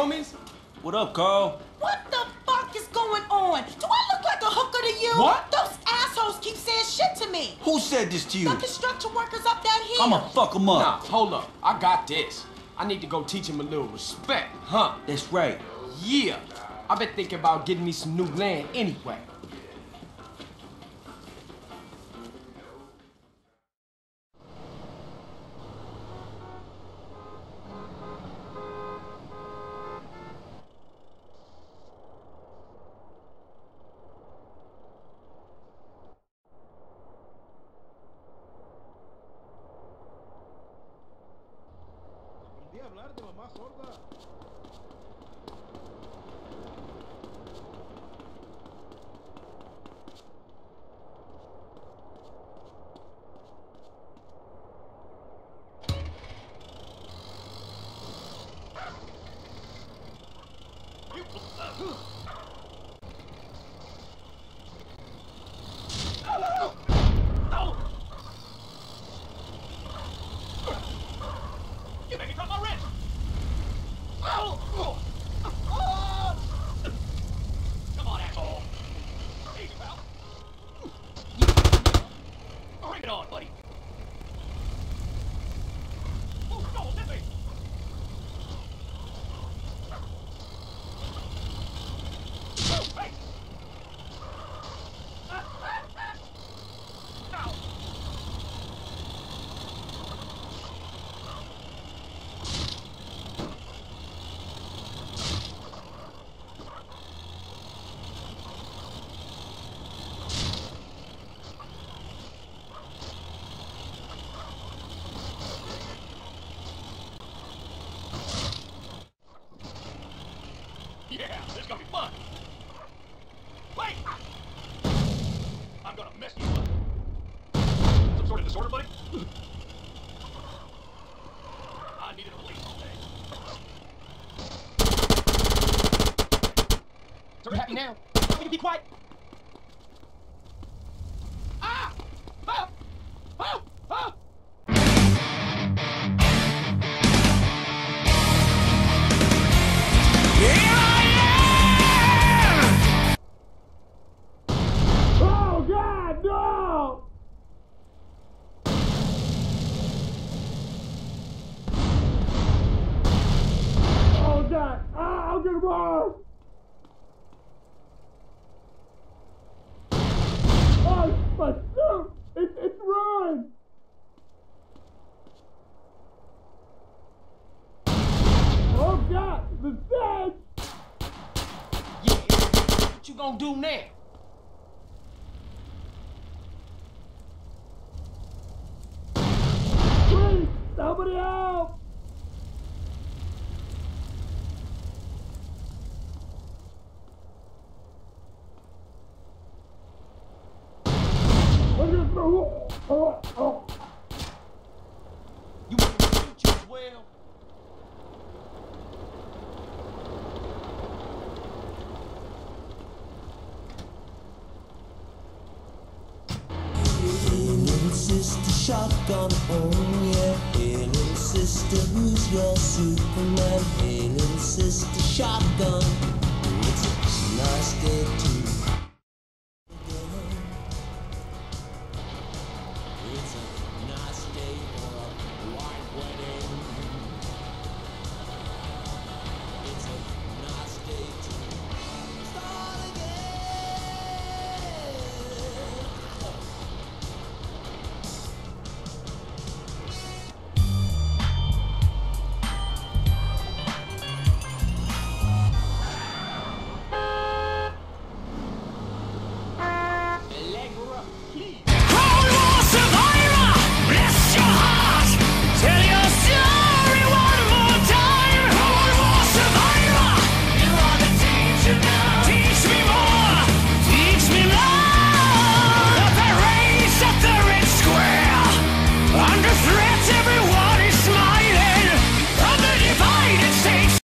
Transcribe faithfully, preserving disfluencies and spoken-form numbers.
homies. What up, Carl? What the fuck is going on? Do I look like a hooker to you? What? Those assholes keep saying shit to me. Who said this to you? The construction workers up down here. I'ma fuck them up. Nah, hold up. I got this. I need to go teach them a little respect, huh? That's right. Yeah. I've been thinking about getting me some new land anyway. Now, we can be quiet. Ah! Oh! Oh! Oh! Here I am! Oh, God, no! Oh, God, ah, I'm gonna run! But no, it, it's run! Oh God, the dead! Yeah, what you gonna do now? Please, somebody help! Oh, oh, oh. You want to shoot you as well? Little sister, shotgun home, yeah. Hey, little sister, who's your Superman? Hey, little sister, shotgun. It's a nice day to